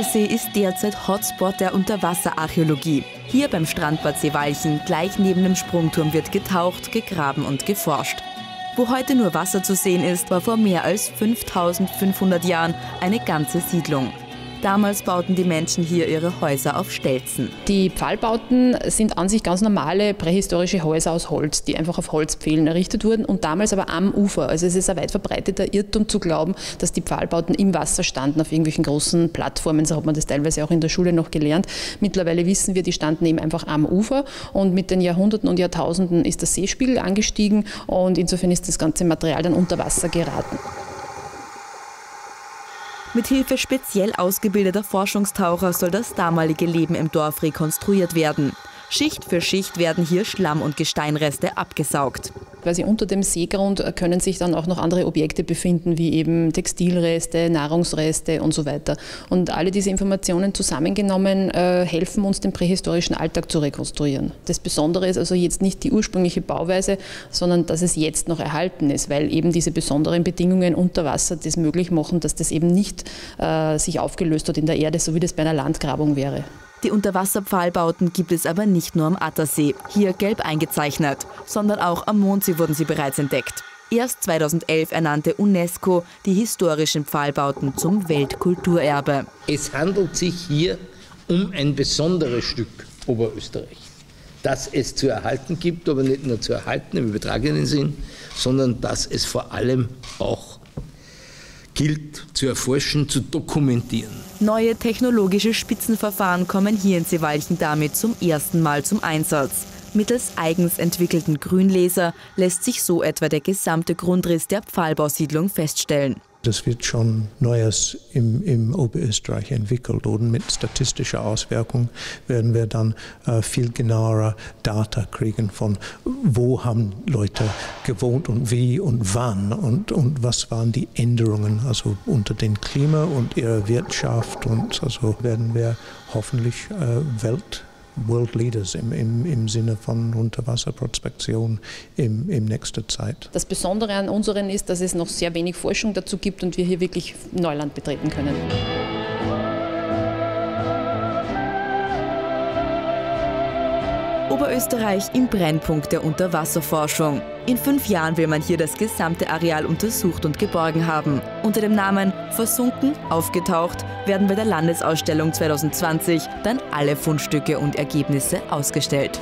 Attersee ist derzeit Hotspot der Unterwasserarchäologie. Hier beim Strandbad Seewalchen, gleich neben dem Sprungturm, wird getaucht, gegraben und geforscht. Wo heute nur Wasser zu sehen ist, war vor mehr als 5500 Jahren eine ganze Siedlung. Damals bauten die Menschen hier ihre Häuser auf Stelzen. Die Pfahlbauten sind an sich ganz normale prähistorische Häuser aus Holz, die einfach auf Holzpfählen errichtet wurden und damals aber am Ufer. Also es ist ein weit verbreiteter Irrtum zu glauben, dass die Pfahlbauten im Wasser standen, auf irgendwelchen großen Plattformen. So hat man das teilweise auch in der Schule noch gelernt. Mittlerweile wissen wir, die standen eben einfach am Ufer, und mit den Jahrhunderten und Jahrtausenden ist der Seespiegel angestiegen und insofern ist das ganze Material dann unter Wasser geraten. Mit Hilfe speziell ausgebildeter Forschungstaucher soll das damalige Leben im Dorf rekonstruiert werden. Schicht für Schicht werden hier Schlamm- und Gesteinreste abgesaugt. Quasi unter dem Seegrund können sich dann auch noch andere Objekte befinden, wie eben Textilreste, Nahrungsreste und so weiter. Und alle diese Informationen zusammengenommen helfen uns, den prähistorischen Alltag zu rekonstruieren. Das Besondere ist also jetzt nicht die ursprüngliche Bauweise, sondern dass es jetzt noch erhalten ist, weil eben diese besonderen Bedingungen unter Wasser das möglich machen, dass das eben nicht sich aufgelöst hat in der Erde, so wie das bei einer Landgrabung wäre. Die Unterwasserpfahlbauten gibt es aber nicht nur am Attersee, hier gelb eingezeichnet, sondern auch am Mondsee wurden sie bereits entdeckt. Erst 2011 ernannte UNESCO die historischen Pfahlbauten zum Weltkulturerbe. Es handelt sich hier um ein besonderes Stück Oberösterreich, das es zu erhalten gibt, aber nicht nur zu erhalten im übertragenen Sinn, sondern dass es vor allem auch gilt, zu erforschen, zu dokumentieren. Neue technologische Spitzenverfahren kommen hier in Seewalchen damit zum ersten Mal zum Einsatz. Mittels eigens entwickelten Grünlaser lässt sich so etwa der gesamte Grundriss der Pfahlbausiedlung feststellen. Das wird schon Neues im Oberösterreich entwickelt, und mit statistischer Auswirkung werden wir dann viel genauere Daten kriegen von, wo haben Leute gewohnt und wie und wann und was waren die Änderungen, also unter dem Klima und ihrer Wirtschaft, und also werden wir hoffentlich World Leaders im Sinne von Unterwasserprospektion im nächsten Zeit. Das Besondere an unseren ist, dass es noch sehr wenig Forschung dazu gibt und wir hier wirklich Neuland betreten können. Oberösterreich im Brennpunkt der Unterwasserforschung. In 5 Jahren will man hier das gesamte Areal untersucht und geborgen haben. Unter dem Namen Versunken, aufgetaucht, werden bei der Landesausstellung 2020 dann alle Fundstücke und Ergebnisse ausgestellt.